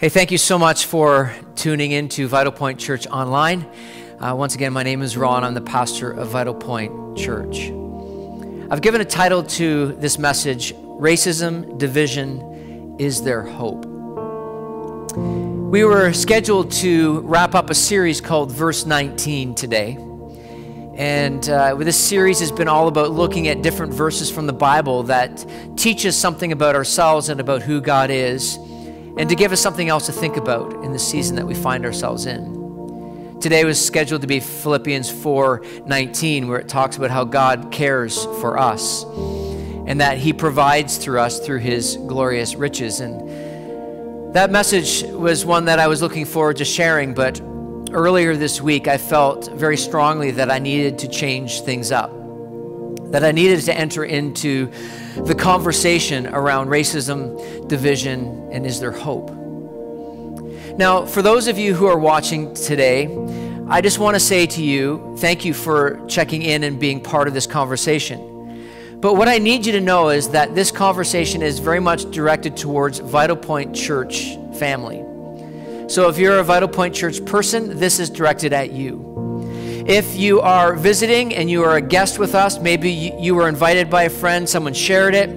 Hey, thank you so much for tuning in to Vital Point Church Online. Once again, my name is Ron. I'm the pastor of Vital Point Church. I've given a title to this message, Racism, Division, Is There Hope? We were scheduled to wrap up a series called Verse 19 today. And this series has been all about looking at different verses from the Bible that teach us something about ourselves and about who God is, and to give us something else to think about in the season that we find ourselves in. Today was scheduled to be Philippians 4:19, where it talks about how God cares for us and that He provides through us through His glorious riches. And that message was one that I was looking forward to sharing, but earlier this week, I felt very strongly that I needed to change things up, that I needed to enter into the conversation around racism, division, and is there hope? Now, for those of you who are watching today, I just want to say to you, thank you for checking in and being part of this conversation. But what I need you to know is that this conversation is very much directed towards Vital Point Church family. So if you're a Vital Point Church person, this is directed at you. If you are visiting and you are a guest with us, maybe you were invited by a friend, someone shared it,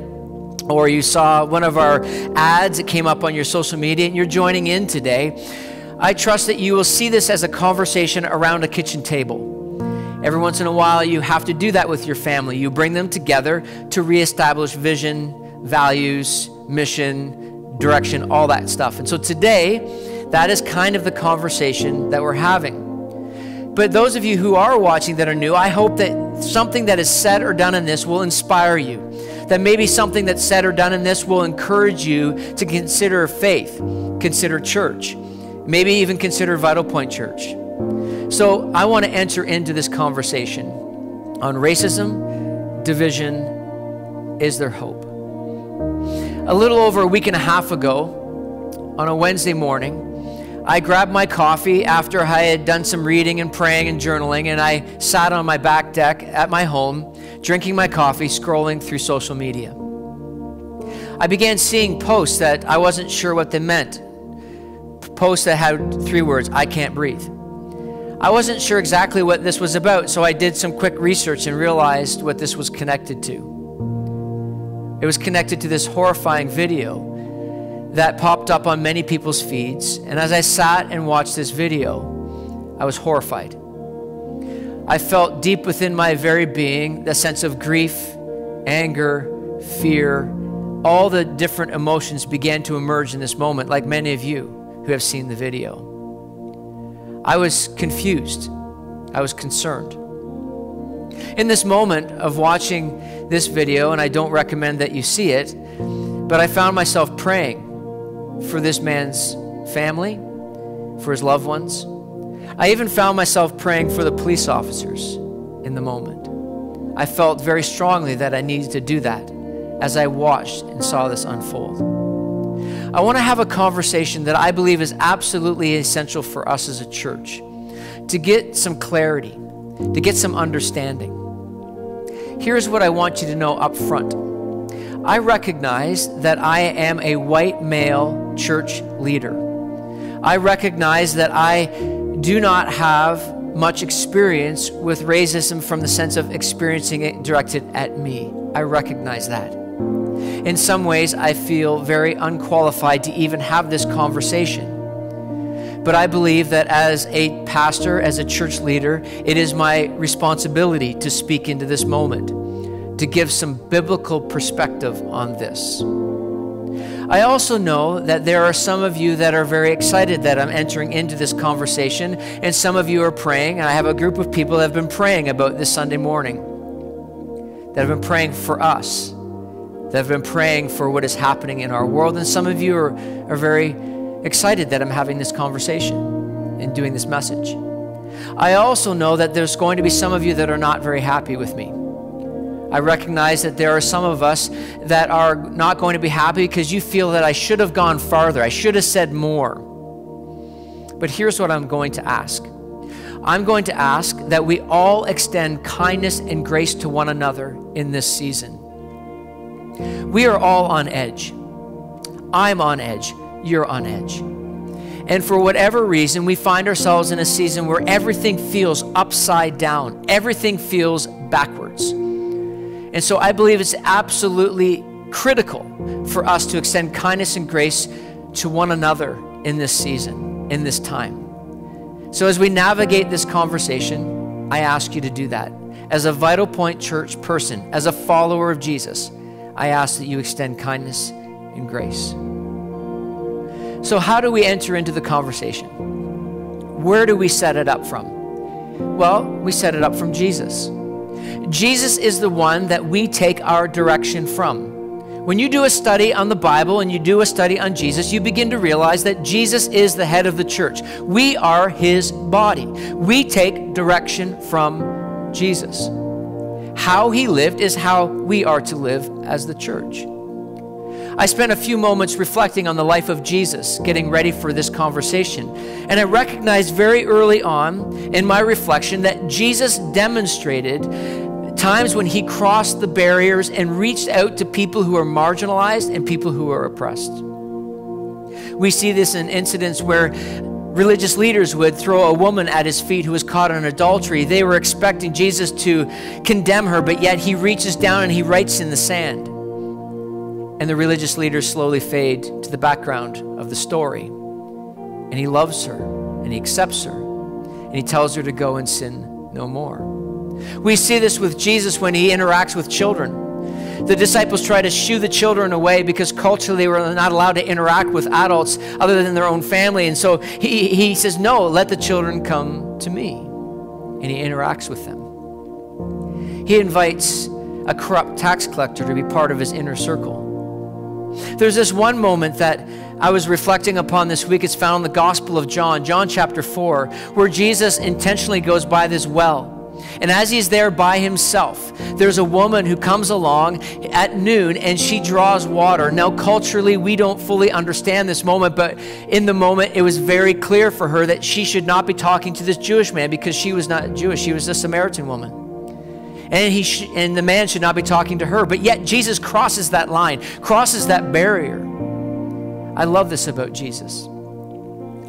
or you saw one of our ads that came up on your social media and you're joining in today, I trust that you will see this as a conversation around a kitchen table. Every once in a while, you have to do that with your family. You bring them together to reestablish vision, values, mission, direction, all that stuff. And so today, that is kind of the conversation that we're having. But those of you who are watching that are new, I hope that something that is said or done in this will inspire you, that maybe something that's said or done in this will encourage you to consider faith, consider church, maybe even consider Vital Point Church. So I want to enter into this conversation on racism, division, is there hope? A little over a week and a half ago, on a Wednesday morning, I grabbed my coffee after I had done some reading and praying and journaling, and I sat on my back deck at my home, drinking my coffee, scrolling through social media. I began seeing posts that I wasn't sure what they meant, posts that had three words, I can't breathe. I wasn't sure exactly what this was about, so I did some quick research and realized what this was connected to. It was connected to this horrifying video that popped up on many people's feeds. And as I sat and watched this video, I was horrified. I felt deep within my very being the sense of grief, anger, fear. All the different emotions began to emerge in this moment, like many of you who have seen the video. I was confused. I was concerned. In this moment of watching this video, and I don't recommend that you see it, but I found myself praying for this man's family, for his loved ones. I even found myself praying for the police officers in the moment. I felt very strongly that I needed to do that as I watched and saw this unfold. I want to have a conversation that I believe is absolutely essential for us as a church, to get some clarity, to get some understanding. Here's what I want you to know up front. I recognize that I am a white male church leader. I recognize that I do not have much experience with racism from the sense of experiencing it directed at me. I recognize that. In some ways, I feel very unqualified to even have this conversation. But I believe that as a pastor, as a church leader, it is my responsibility to speak into this moment, to give some biblical perspective on this. I also know that there are some of you that are very excited that I'm entering into this conversation, and some of you are praying, and I have a group of people that have been praying about this Sunday morning, that have been praying for us, that have been praying for what is happening in our world, and some of you are very excited that I'm having this conversation and doing this message. I also know that there's going to be some of you that are not very happy with me. I recognize that there are some of us that are not going to be happy because you feel that I should have gone farther. I should have said more. But here's what I'm going to ask. I'm going to ask that we all extend kindness and grace to one another in this season. We are all on edge. I'm on edge. You're on edge. And for whatever reason, we find ourselves in a season where everything feels upside down. Everything feels backwards. And so I believe it's absolutely critical for us to extend kindness and grace to one another in this season, in this time. So as we navigate this conversation, I ask you to do that. As a Vital Point Church person, as a follower of Jesus, I ask that you extend kindness and grace. So how do we enter into the conversation? Where do we set it up from? Well, we set it up from Jesus. Jesus is the one that we take our direction from. When you do a study on the Bible and you do a study on Jesus, you begin to realize that Jesus is the head of the church. We are his body. We take direction from Jesus. How he lived is how we are to live as the church. I spent a few moments reflecting on the life of Jesus, getting ready for this conversation. And I recognized very early on in my reflection that Jesus demonstrated times when he crossed the barriers and reached out to people who are marginalized and people who are oppressed. We see this in incidents where religious leaders would throw a woman at his feet who was caught in adultery. They were expecting Jesus to condemn her, but yet he reaches down and he writes in the sand. And the religious leaders slowly fade to the background of the story. And he loves her, and he accepts her, and he tells her to go and sin no more. We see this with Jesus when he interacts with children. The disciples try to shoo the children away because culturally they were not allowed to interact with adults other than their own family. And so he says, no, let the children come to me. And he interacts with them. He invites a corrupt tax collector to be part of his inner circle. There's this one moment that I was reflecting upon this week. It's found in the Gospel of John, John chapter 4, where Jesus intentionally goes by this well. And as he's there by himself, there's a woman who comes along at noon and she draws water. Now, culturally, we don't fully understand this moment, but in the moment, it was very clear for her that she should not be talking to this Jewish man because she was not Jewish. She was a Samaritan woman. And the man should not be talking to her. But yet Jesus crosses that line, crosses that barrier. I love this about Jesus.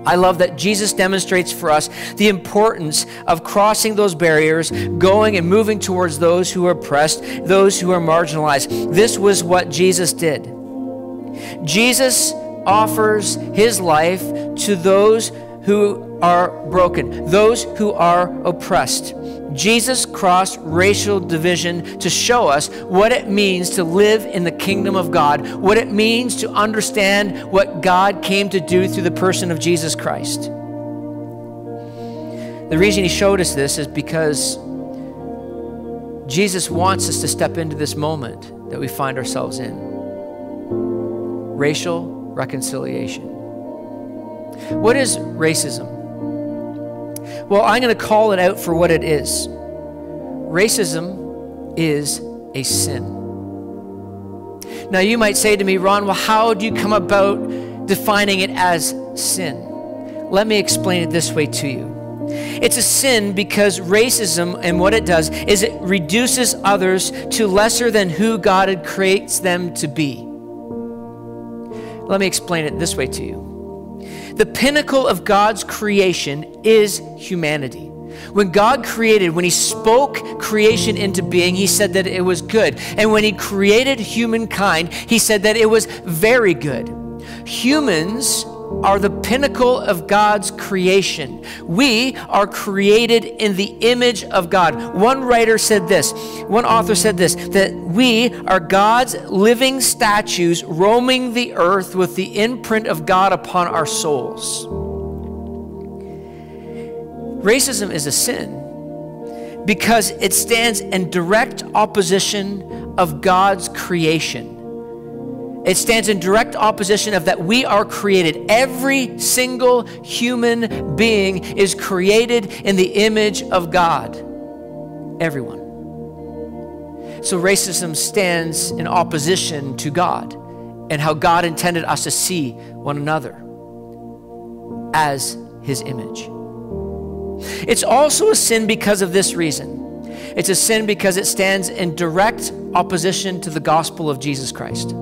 I love that Jesus demonstrates for us the importance of crossing those barriers, going and moving towards those who are oppressed, those who are marginalized. This was what Jesus did. Jesus offers his life to those who are broken, those who are oppressed. Jesus crossed racial division to show us what it means to live in the kingdom of God, what it means to understand what God came to do through the person of Jesus Christ. The reason he showed us this is because Jesus wants us to step into this moment that we find ourselves in. Racial reconciliation. What is racism? Well, I'm going to call it out for what it is. Racism is a sin. Now, you might say to me, Ron, well, how do you come about defining it as sin? Let me explain it this way to you. It's a sin because racism and what it does is it reduces others to lesser than who God had creates them to be. Let me explain it this way to you. The pinnacle of God's creation is humanity. When God created, when he spoke creation into being, he said that it was good. And when he created humankind, he said that it was very good. Humans are the pinnacle of God's creation. We are created in the image of God. One author said this, that we are God's living statues roaming the earth with the imprint of God upon our souls. Racism is a sin because it stands in direct opposition of God's creation. It stands in direct opposition of that we are created. Every single human being is created in the image of God. Everyone. So racism stands in opposition to God and how God intended us to see one another as his image. It's also a sin because of this reason. It's a sin because it stands in direct opposition to the gospel of Jesus Christ.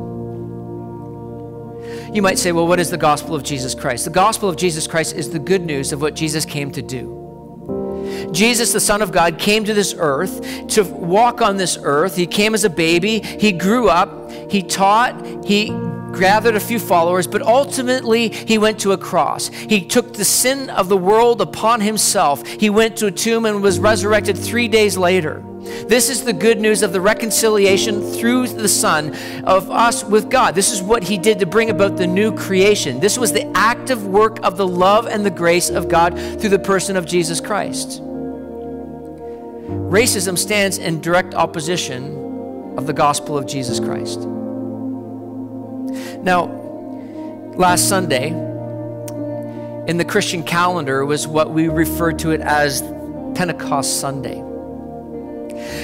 You might say, well, what is the gospel of Jesus Christ? The gospel of Jesus Christ is the good news of what Jesus came to do. Jesus, the Son of God, came to this earth to walk on this earth. He came as a baby. He grew up. He taught. He gathered a few followers, but ultimately he went to a cross. He took the sin of the world upon himself. He went to a tomb and was resurrected 3 days later. This is the good news of the reconciliation through the Son of us with God. This is what he did to bring about the new creation. This was the active work of the love and the grace of God through the person of Jesus Christ. Racism stands in direct opposition of the gospel of Jesus Christ. Now, last Sunday, in the Christian calendar was what we refer to it as Pentecost Sunday.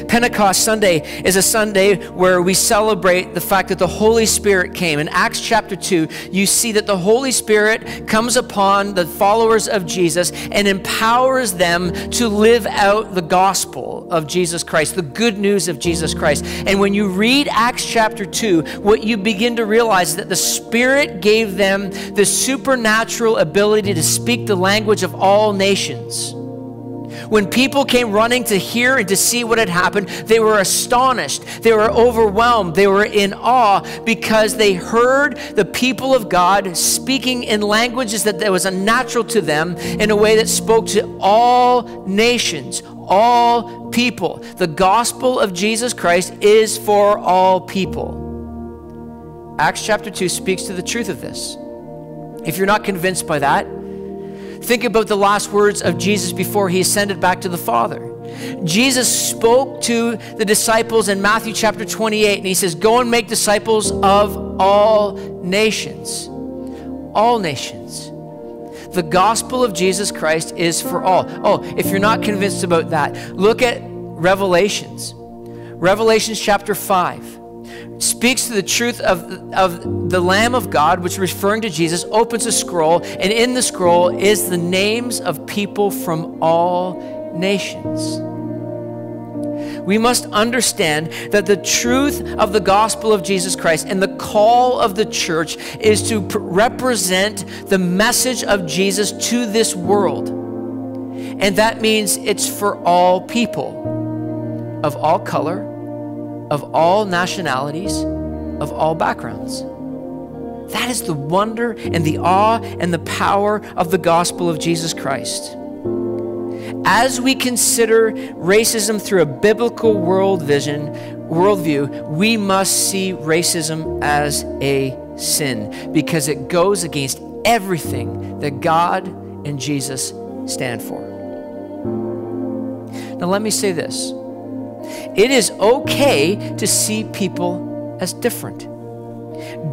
Pentecost Sunday is a Sunday where we celebrate the fact that the Holy Spirit came. In Acts chapter 2, you see that the Holy Spirit comes upon the followers of Jesus and empowers them to live out the gospel of Jesus Christ, the good news of Jesus Christ. And when you read Acts chapter 2, what you begin to realize is that the Spirit gave them the supernatural ability to speak the language of all nations. When people came running to hear and to see what had happened, they were astonished, they were overwhelmed, they were in awe because they heard the people of God speaking in languages that was unnatural to them in a way that spoke to all nations, all people. The gospel of Jesus Christ is for all people. Acts chapter 2 speaks to the truth of this. If you're not convinced by that, think about the last words of Jesus before he ascended back to the Father. Jesus spoke to the disciples in Matthew chapter 28, and he says, go and make disciples of all nations. All nations. The gospel of Jesus Christ is for all. Oh, if you're not convinced about that, look at Revelations. Revelations chapter 5. Speaks to the truth of the Lamb of God, which, referring to Jesus, opens a scroll, and in the scroll is the names of people from all nations. We must understand that the truth of the gospel of Jesus Christ and the call of the church is to represent the message of Jesus to this world. And that means it's for all people, of all color, of all nationalities, of all backgrounds. That is the wonder and the awe and the power of the gospel of Jesus Christ. As we consider racism through a biblical worldview, we must see racism as a sin because it goes against everything that God and Jesus stand for. Now let me say this. It is okay to see people as different.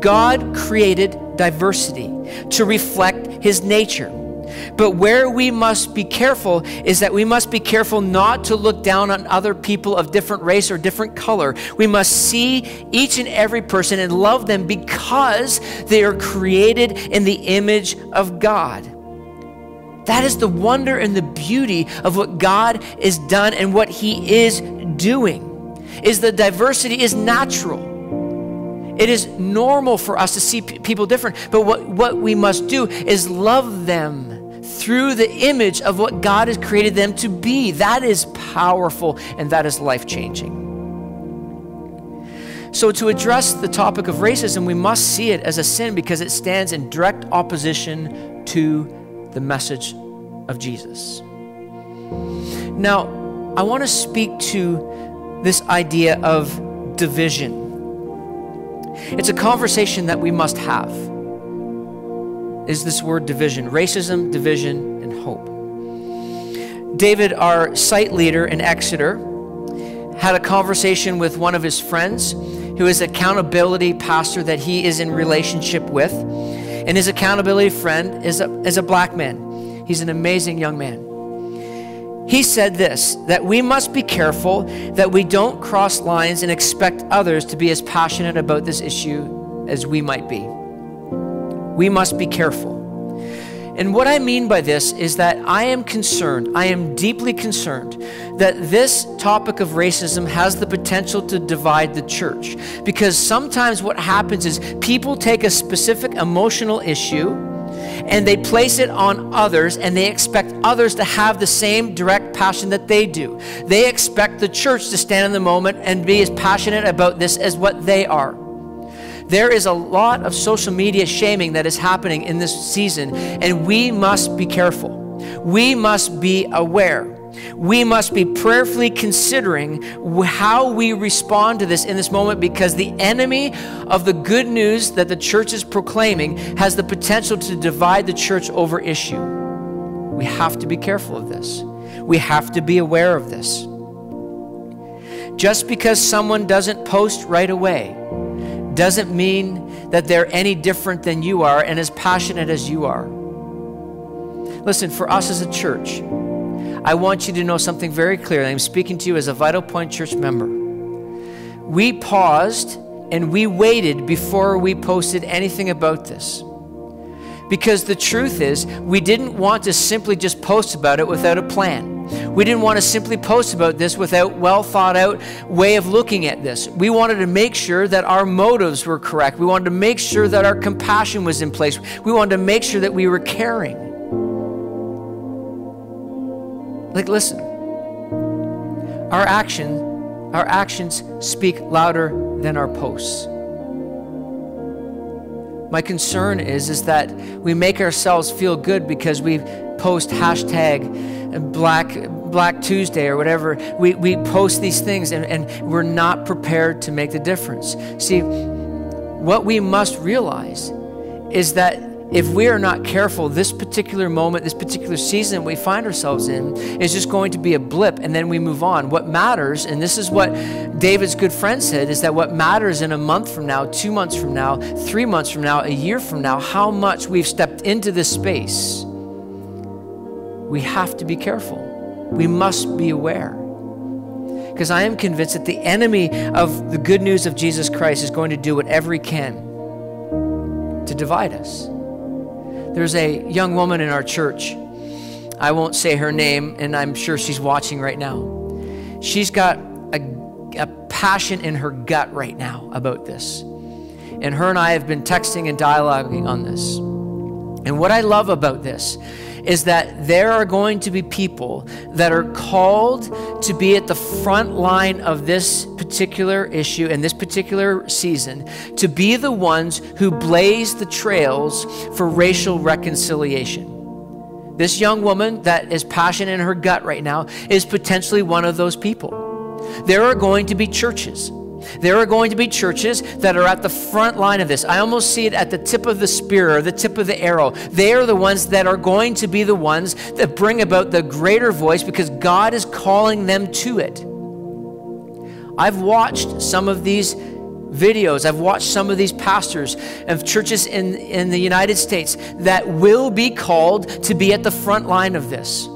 God created diversity to reflect his nature. But where we must be careful is that we must be careful not to look down on other people of different race or different color. We must see each and every person and love them because they are created in the image of God. That is the wonder and the beauty of what God has done and what he is doing. Is the diversity is natural. It is normal for us to see people different, but what we must do is love them through the image of what God has created them to be. That is powerful and that is life-changing. So to address the topic of racism, we must see it as a sin because it stands in direct opposition to the message of Jesus. Now, I want to speak to this idea of division. It's a conversation that we must have, is this word division. Racism, division, and hope. David, our site leader in Exeter, had a conversation with one of his friends who is an accountability pastor that he is in relationship with. And his accountability friend is a black man. He's an amazing young man. He said this, that we must be careful that we don't cross lines and expect others to be as passionate about this issue as we might be. We must be careful. And what I mean by this is that I am concerned, I am deeply concerned that this topic of racism has the potential to divide the church. Because sometimes what happens is people take a specific emotional issue and they place it on others, and they expect others to have the same direct passion that they do. They expect the church to stand in the moment and be as passionate about this as what they are. There is a lot of social media shaming that is happening in this season, and we must be careful. We must be aware. We must be prayerfully considering how we respond to this in this moment, because the enemy of the good news that the church is proclaiming has the potential to divide the church over issue. We have to be careful of this. We have to be aware of this. Just because someone doesn't post right away doesn't mean that they're any different than you are and as passionate as you are. Listen, for us as a church, I want you to know something very clearly. I'm speaking to you as a Vital Point Church member. We paused and we waited before we posted anything about this. Because the truth is, we didn't want to simply just post about it without a plan. We didn't want to simply post about this without well thought out way of looking at this. We wanted to make sure that our motives were correct. We wanted to make sure that our compassion was in place. We wanted to make sure that we were caring. Like, listen, our actions speak louder than our posts. My concern is that we make ourselves feel good because we post hashtag Black Tuesday or whatever. We post these things and we're not prepared to make the difference. See, what we must realize is that if we are not careful, this particular moment, this particular season we find ourselves in is just going to be a blip, and then we move on. What matters, and this is what David's good friend said, is that what matters in a month from now, 2 months from now, 3 months from now, a year from now, how much we've stepped into this space. We have to be careful. We must be aware. Because I am convinced that the enemy of the good news of Jesus Christ is going to do whatever he can to divide us. There's a young woman in our church. I won't say her name, and I'm sure she's watching right now. She's got a passion in her gut right now about this. And her and I have been texting and dialoguing on this. And what I love about this is that there are going to be people that are called to be at the front line of this particular issue and this particular season, to be the ones who blaze the trails for racial reconciliation. This young woman that is passionate in her gut right now is potentially one of those people. There are going to be churches. There are going to be churches that are at the front line of this. I almost see it at the tip of the spear or the tip of the arrow. They are the ones that are going to be the ones that bring about the greater voice, because God is calling them to it. I've watched some of these videos. I've watched some of these pastors of churches in the United States that will be called to be at the front line of this.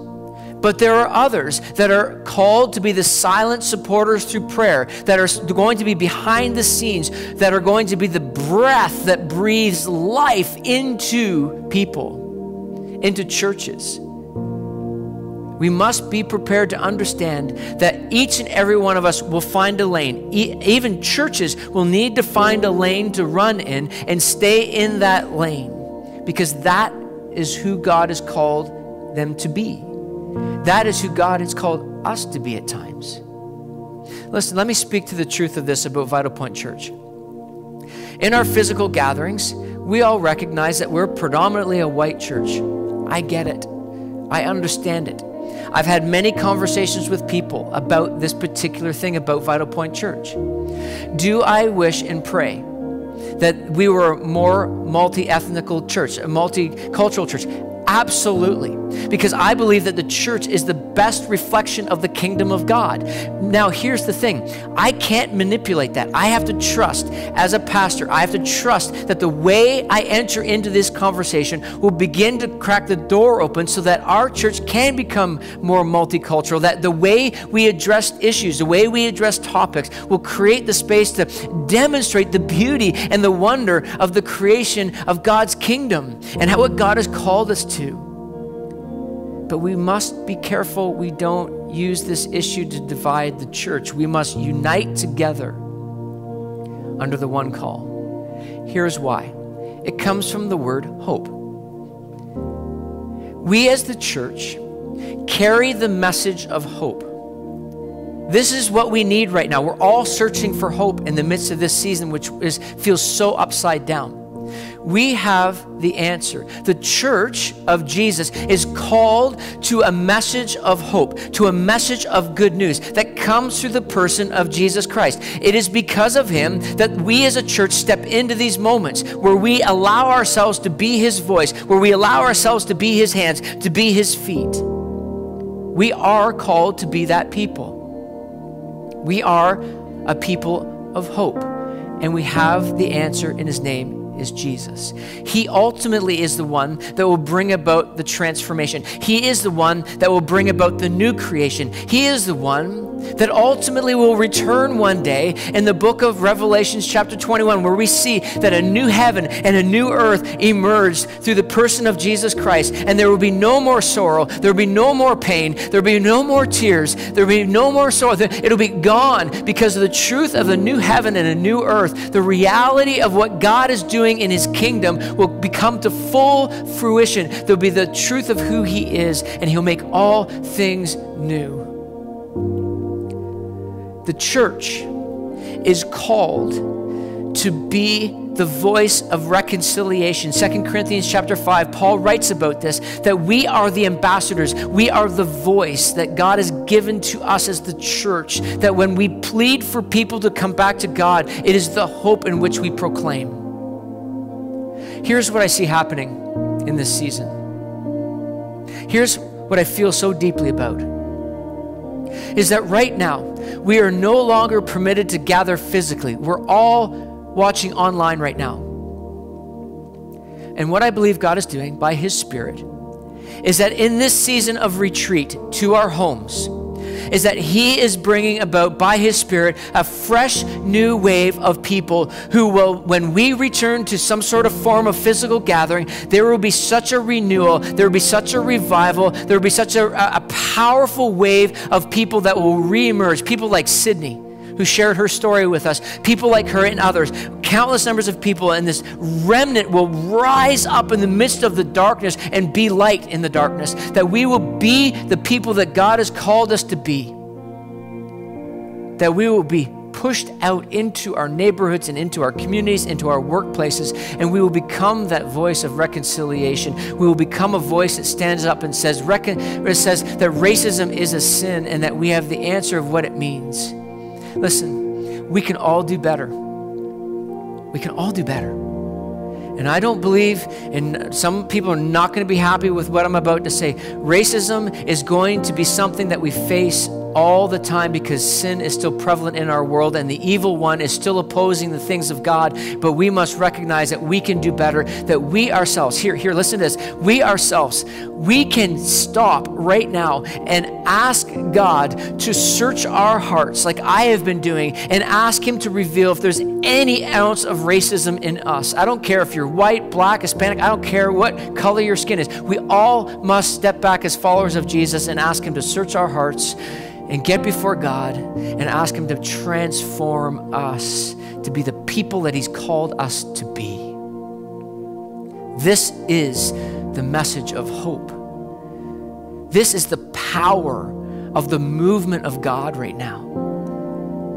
But there are others that are called to be the silent supporters through prayer, that are going to be behind the scenes, that are going to be the breath that breathes life into people, into churches. We must be prepared to understand that each and every one of us will find a lane. Even churches will need to find a lane to run in and stay in that lane, because that is who God has called them to be. That is who God has called us to be at times. Listen, let me speak to the truth of this about Vital Point Church. In our physical gatherings, we all recognize that we're predominantly a white church. I get it. I understand it. I've had many conversations with people about this particular thing about Vital Point Church. Do I wish and pray that we were a more multi-ethnical church, a multicultural church? Absolutely, because I believe that the church is the best reflection of the kingdom of God. Now, here's the thing. I can't manipulate that. I have to trust, as a pastor, I have to trust that the way I enter into this conversation will begin to crack the door open so that our church can become more multicultural, that the way we address issues, the way we address topics will create the space to demonstrate the beauty and the wonder of the creation of God's kingdom and what God has called us to. But we must be careful we don't use this issue to divide the church. We must unite together under the one call. Here's why. It comes from the word hope. We as the church carry the message of hope. This is what we need right now. We're all searching for hope in the midst of this season, which feels so upside down. We have the answer. The church of Jesus is called to a message of hope, to a message of good news that comes through the person of Jesus Christ. It is because of him that we as a church step into these moments where we allow ourselves to be his voice, where we allow ourselves to be his hands, to be his feet. We are called to be that people. We are a people of hope, and we have the answer in his name. Is Jesus. He ultimately is the one that will bring about the transformation. He is the one that will bring about the new creation. He is the one that ultimately will return one day in the book of Revelation chapter 21, where we see that a new heaven and a new earth emerged through the person of Jesus Christ, and there will be no more sorrow, there will be no more pain, there will be no more tears, there will be no more sorrow. It'll be gone because of the truth of the new heaven and a new earth. The reality of what God is doing in his kingdom will become to full fruition. There'll be the truth of who he is, and he'll make all things new. The church is called to be the voice of reconciliation. 2 Corinthians chapter 5, Paul writes about this, that we are the ambassadors. We are the voice that God has given to us as the church, that when we plead for people to come back to God, it is the hope in which we proclaim. Here's what I see happening in this season. Here's what I feel so deeply about, is that right now, we are no longer permitted to gather physically. We're all watching online right now. And what I believe God is doing by his Spirit is that in this season of retreat to our homes, is that he is bringing about, by his Spirit, a fresh new wave of people who will, when we return to some sort of form of physical gathering, there will be such a renewal, there will be such a revival, there will be such a powerful wave of people that will reemerge. People like Sydney, who shared her story with us, people like her and others, countless numbers of people, and this remnant will rise up in the midst of the darkness and be light in the darkness, that we will be the people that God has called us to be, that we will be pushed out into our neighborhoods and into our communities, into our workplaces, and we will become that voice of reconciliation. We will become a voice that stands up and says, that racism is a sin, and that we have the answer of what it means. Listen, we can all do better. We can all do better. And I don't believe, and some people are not going to be happy with what I'm about to say, racism is going to be something that we face all the time because sin is still prevalent in our world and the evil one is still opposing the things of God, but we must recognize that we can do better, that we ourselves, here, listen to this, we ourselves, we can stop right now and ask God to search our hearts like I have been doing and ask him to reveal if there's any ounce of racism in us. I don't care if you're white, black, Hispanic, I don't care what color your skin is. We all must step back as followers of Jesus and ask him to search our hearts and get before God and ask him to transform us to be the people that he's called us to be. This is the message of hope. This is the power of the movement of God right now.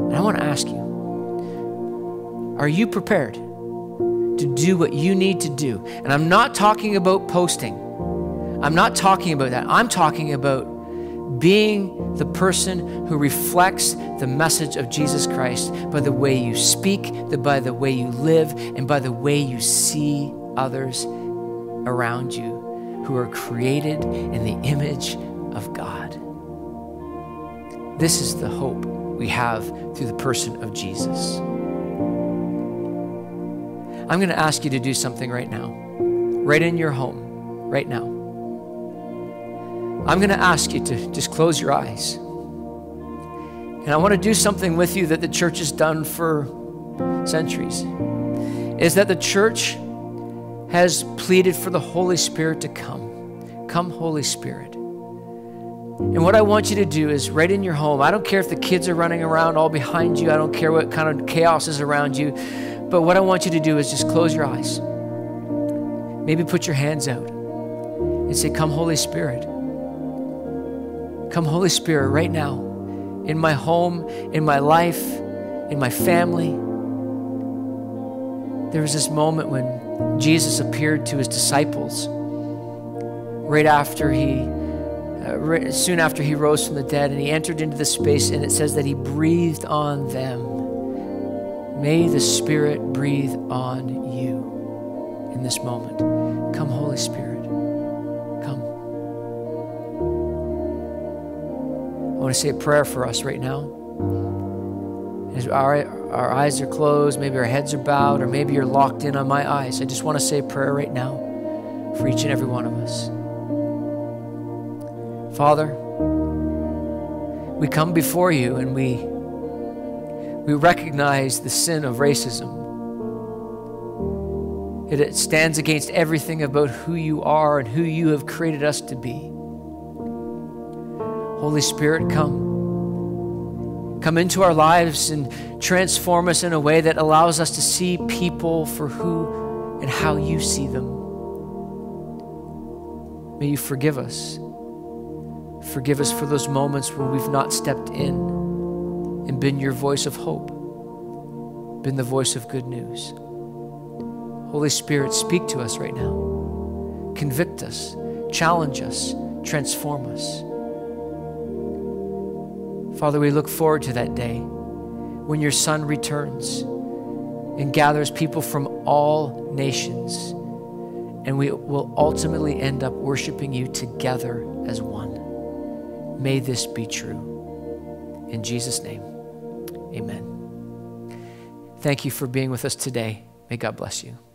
And I want to ask you, are you prepared to do what you need to do? And I'm not talking about posting. I'm not talking about that. I'm talking about being the person who reflects the message of Jesus Christ by the way you speak, by the way you live, and by the way you see others around you who are created in the image of God. This is the hope we have through the person of Jesus. I'm going to ask you to do something right now, right in your home, right now. I'm going to ask you to just close your eyes. And I want to do something with you that the church has done for centuries, is that the church has pleaded for the Holy Spirit to come. Come, Holy Spirit. And what I want you to do is right in your home, I don't care if the kids are running around all behind you, I don't care what kind of chaos is around you, but what I want you to do is just close your eyes. Maybe put your hands out and say, come Holy Spirit. Come Holy Spirit right now in my home, in my life, in my family. There was this moment when Jesus appeared to his disciples right after soon after he rose from the dead, and he entered into the space, and it says that he breathed on them. May the Spirit breathe on you in this moment. Come, Holy Spirit, come. I want to say a prayer for us right now. As our eyes are closed, maybe our heads are bowed, or maybe you're locked in on my eyes. I just want to say a prayer right now for each and every one of us. Father, we come before you and we recognize the sin of racism. It stands against everything about who you are and who you have created us to be. Holy Spirit, come. Come into our lives and transform us in a way that allows us to see people for who and how you see them. May you forgive us. Forgive us for those moments where we've not stepped in and been your voice of hope, been the voice of good news. Holy Spirit, speak to us right now. Convict us, challenge us, transform us. Father, we look forward to that day when your Son returns and gathers people from all nations, and we will ultimately end up worshiping you together as one. May this be true. In Jesus' name, amen. Thank you for being with us today. May God bless you.